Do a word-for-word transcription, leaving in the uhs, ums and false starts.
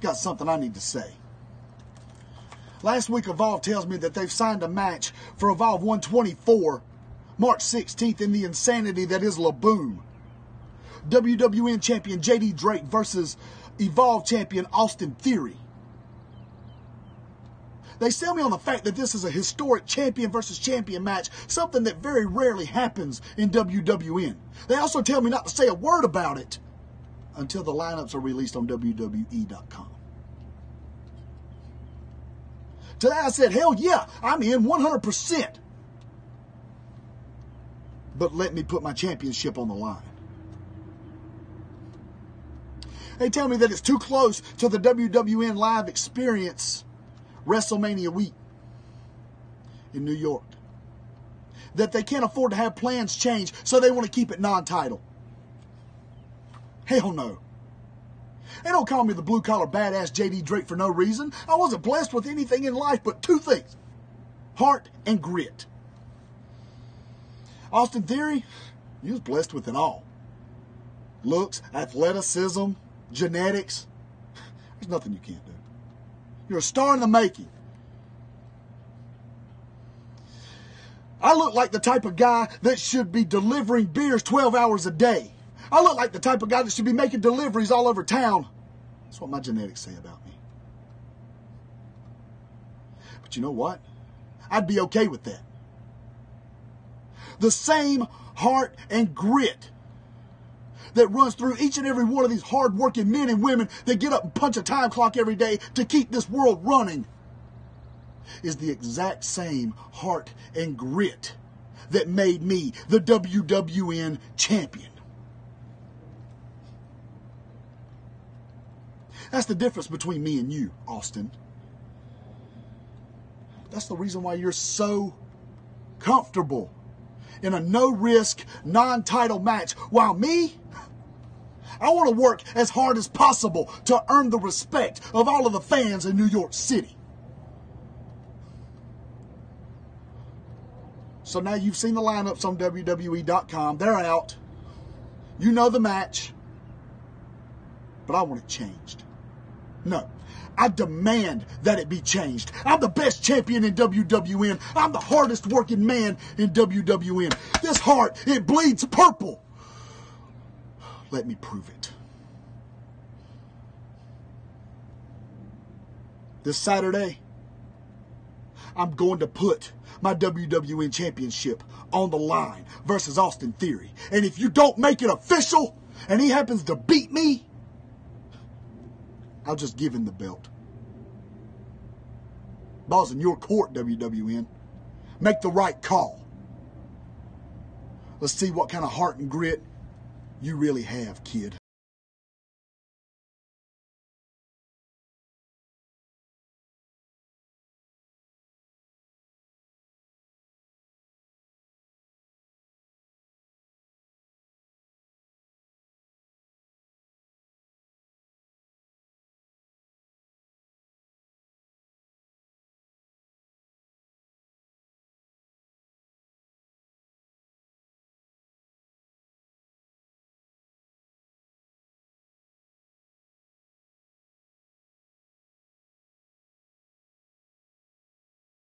got something I need to say. Last week, Evolve tells me that they've signed a match for Evolve one twenty-four, March sixteenth, in the insanity that is La Boom. W W N champion J D Drake versus Evolve champion Austin Theory. They sell me on the fact that this is a historic champion versus champion match, something that very rarely happens in W W N. They also tell me not to say a word about it until the lineups are released on W W E dot com. Today I said, hell yeah, I'm in one hundred percent. But let me put my championship on the line. They tell me that it's too close to the W W N live experience WrestleMania week in New York, that they can't afford to have plans change, so they want to keep it non-title. Hell no. They don't call me the blue-collar badass J D Drake for no reason. I wasn't blessed with anything in life but two things: heart and grit. Austin Theory, he was blessed with it all. Looks, athleticism, genetics. There's nothing you can't do. You're a star in the making. I look like the type of guy that should be delivering beers twelve hours a day. I look like the type of guy that should be making deliveries all over town. That's what my genetics say about me. But you know what? I'd be okay with that. The same heart and grit that runs through each and every one of these hard-working men and women that get up and punch a time clock every day to keep this world running is the exact same heart and grit that made me the W W N champion. That's the difference between me and you, Austin. That's the reason why you're so comfortable in a no-risk, non-title match, while me, I want to work as hard as possible to earn the respect of all of the fans in New York City. So now you've seen the lineups on W W E dot com. They're out. You know the match. But I want it changed. No, I demand that it be changed. I'm the best champion in W W N. I'm the hardest working man in W W N. This heart, it bleeds purple. Let me prove it. This Saturday, I'm going to put my W W N championship on the line versus Austin Theory. And if you don't make it official and he happens to beat me, I'll just give him the belt. Ball's in your court, W W N. Make the right call. Let's see what kind of heart and grit you really have, kid.